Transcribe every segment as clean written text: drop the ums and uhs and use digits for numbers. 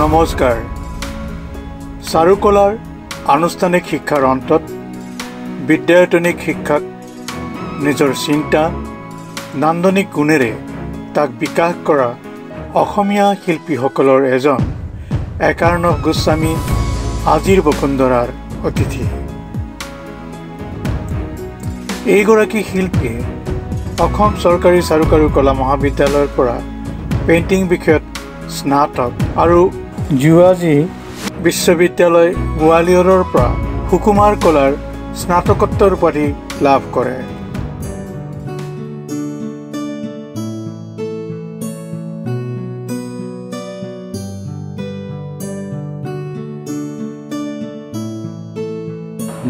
नमस्कार चारुकलार आनुष्ठानिक शिक्षार अंतत विद्यायतनिक शिक्षाक निजर चिंता नान्दनिक गुणेरे ताक विकास करा अखमिया शिल्पीसकलर एजन एकार्णव गोस्वामी आजिर बसुन्धरार अतिथि। एगराकी शिल्पीये अखम सरकारी चारुकारू कला महाविद्यालयर परा पेइन्टिंग विषयत स्नातक और जुआजी विश्वविद्यालय ग्वालियरर परा हुकुमार कलार स्नातकोत्तर उपाधि लाभ करे।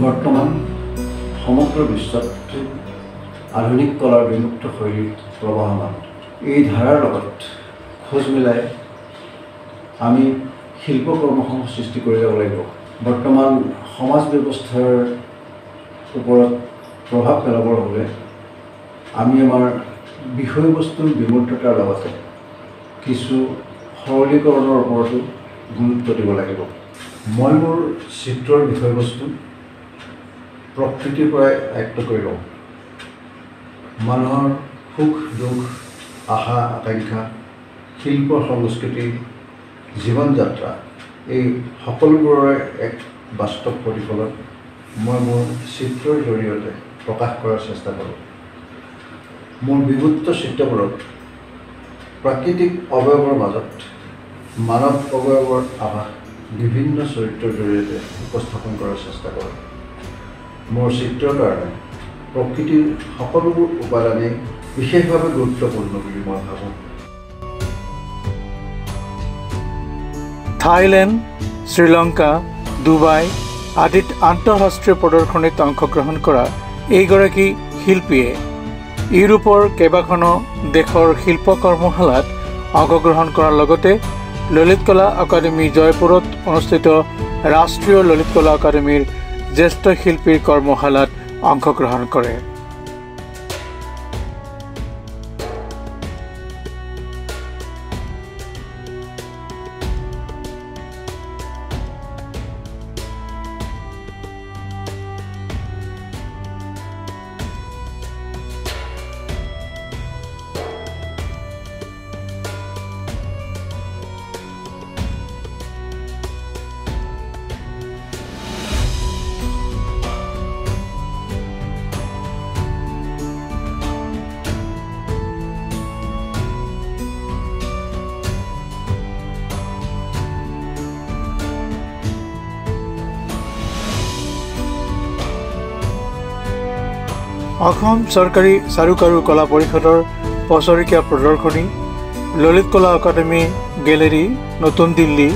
बर्तमान समग्र विश्व आधुनिक कलार विमुक्त शैली प्रवाहमान ये धारार खोज मिलाई आमी शिल्पकर्म सृष्टि बर्तमान समाज व्यवस्थार ऊपर प्रभाव पेलाबर हमें आम विषय बस्तुर विमूर्ततार लगते किछु सरलीकरणर ऊपर गुरुत्व दी लगे। मैं मोर चित्रर विषय बस्तु प्रकृतिर पराय आयत्त करि लम। मानुहर सुख दुख आशा आकांक्षा शिल्प संस्कृति जीवन जात्रा सकलोबूर एक वास्तव प्रतिफलन मैं मोर चित्र जरिए प्रकाश करार चेष्टा करूँ। मोर विभूत चित्रबूर प्राकृतिक अवयवर मजत मानव अवयवर आभास विभिन्न चरित्र जरिए उपस्थापन करार चेष्टा करूँ। मोर चित्र कारण प्रकृतिर सकलोबूर उपादान विशेषभावे गुरुत्वपूर्ण मैं भावो। थाईलैंड, श्रीलंका, दुबई आदि आंतरराष्ट्रीय प्रदर्शनीत अंशग्रहण करा एगराकी शिल्पीये यूरोपर केबाखनो देशर शिल्पकर्मशालात अंशग्रहण करार लगते ललित कला अकादेमी जयपुरत अनुष्ठित राष्ट्रीय ललित कला अकादेमीर ज्येष्ठ शिल्पीर कर्मशालात अंशग्रहण करे। अखम सरकारी चारुकारू कला परिषदर बछरेकिया प्रदर्शनी ललित कला अकादेमी गैलरी नतुन दिल्ली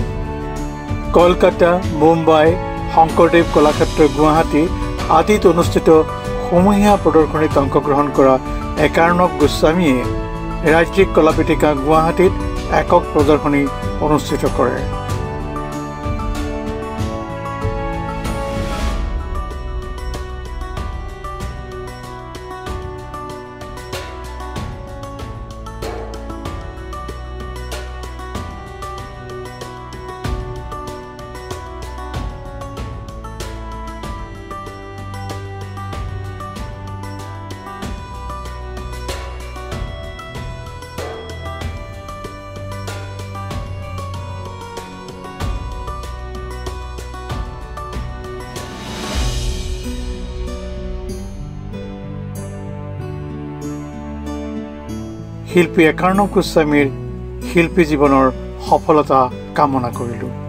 कलकाता मुम्बई शंकरदेव कलाक्षेत्र गुवाहाटी आदि अनुष्ठित समूहिया प्रदर्शनीत अंशग्रहण करा एकार्णव गोस्वामीये राज्यिक कलापीठिका गुवाहाटीत एকক प्रदर्शनी अनुष्ठित करे। শিল্পী একার্ণৱ গোস্বামীৰ শিল্পী জীৱনৰ সফলতা কামনা কৰিলোঁ।